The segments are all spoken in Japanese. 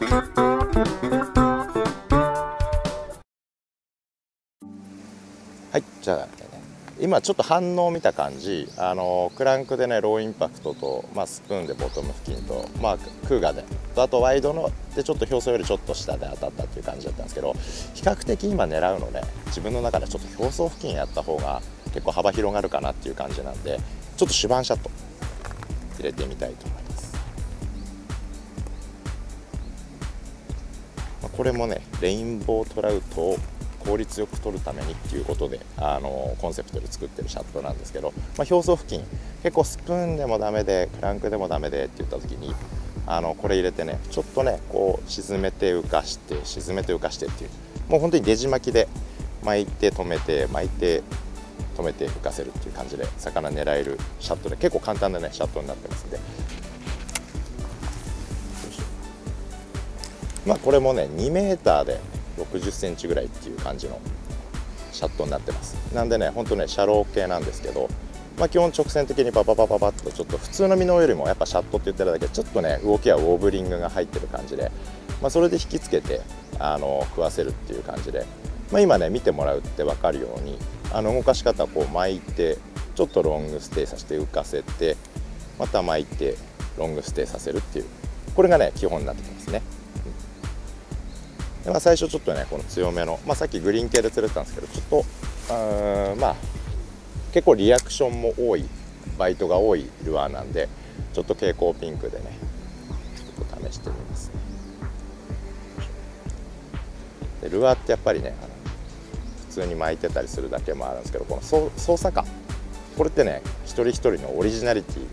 はい、じゃあ今ちょっと反応を見た感じ、クランクでねローインパクトと、スプーンでボトム付近と、クーガーでと、あとワイドのでちょっと表層よりちょっと下で当たったっていう感じだったんですけど、比較的今狙うのね、自分の中でちょっと表層付近やった方が結構幅広がるかなっていう感じなんで、ちょっと主板シャット入れてみたいと思います。これもねレインボートラウトを効率よく取るためにっていうことで、コンセプトで作ってるシャットなんですけど、表層付近結構スプーンでもダメでクランクでもダメでって言った時にこれ入れてね、ちょっとねこう沈めて浮かして沈めて浮かしてっていう、もう本当にデジ巻きで巻いて止めて巻いて止めて浮かせるっていう感じで魚狙えるシャットで、結構簡単なねシャットになってますんで。これもね 2m で60センチぐらいっていう感じのシャットになってます。なんでねほんとねシャロー系なんですけど、基本直線的にパパパパパッと、ちょっと普通のミノよりもやっぱシャットって言ってるだけちょっとね動きはウォーブリングが入ってる感じで、それで引きつけて食わせるっていう感じで、今ね見てもらうって分かるように動かし方はこう巻いてちょっとロングステイさせて浮かせて、また巻いてロングステイさせるっていう、これがね基本になってきますね。最初ちょっとねこの強めの、さっきグリーン系で釣れてたんですけど、ちょっと結構リアクションも多いバイトが多いルアーなんで、ちょっと蛍光ピンクでねちょっと試してみます、ね。でルアーってやっぱりね普通に巻いてたりするだけもあるんですけど、この操作感、これってね一人一人のオリジナリティ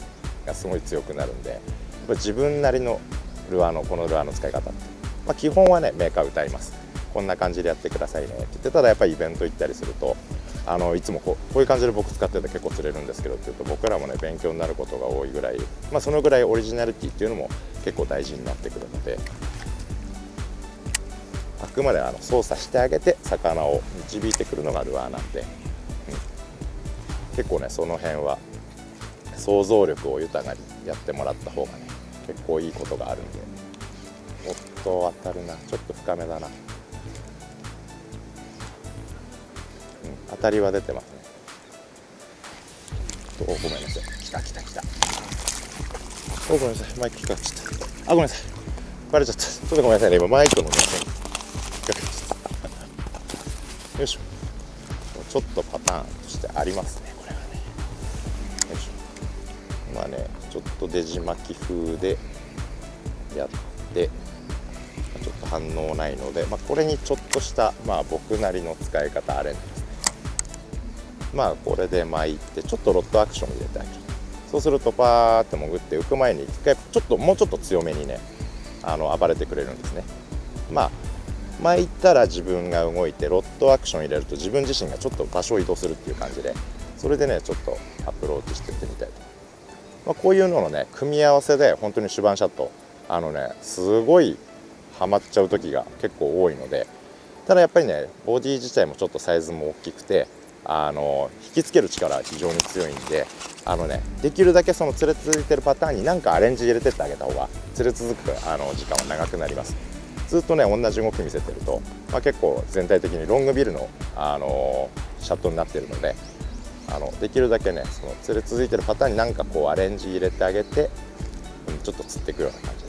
がすごい強くなるんで、やっぱ自分なりのルアーのこのルアーの使い方って。基本はねメーカー歌います。こんな感じでやってくださいねって言って、ただやっぱりイベント行ったりするといつもこういう感じで僕使ってたら結構釣れるんですけどって言うと、僕らもね勉強になることが多いぐらい、そのぐらいオリジナリティっていうのも結構大事になってくるので、あくまで操作してあげて魚を導いてくるのがルアーなんで、結構ねその辺は想像力を豊かにやってもらった方がね結構いいことがあるんで。おっと当たるな、ちょっと深めだな、当たりは出てますね。ごめんなさい、来た来た来た、ごめんなさい、マイク引っかかっちゃった、ごめんなさい、バレちゃった、ちょっとごめんなさいね、今マイクのねよいしょ、ちょっとパターンとしてありますね、これはね。よいしょ、ねちょっとデジ巻き風でやってちょっと反応ないので、これにちょっとした、僕なりの使い方アレンジですね。これで巻いてちょっとロッドアクション入れてあげる。そうするとパーって潜って浮く前に一回ちょっともうちょっと強めにね暴れてくれるんですね。巻いたら自分が動いてロッドアクション入れると自分自身がちょっと場所を移動するっていう感じで、それでねちょっとアプローチしていってみたいと、こういうののね組み合わせで本当に主板シャットすごいハマっちゃう時が結構多いので、ただやっぱりねボディ自体もちょっとサイズも大きくて引きつける力は非常に強いんで、できるだけその釣れ続いてるパターンに何かアレンジ入れてってあげた方が釣れ続く時間は長くなります。ずっとね同じ動き見せてると、結構全体的にロングビルの、シャットになってるので、できるだけねその釣れ続いてるパターンに何かこうアレンジ入れてあげて、ちょっと釣っていくような感じ。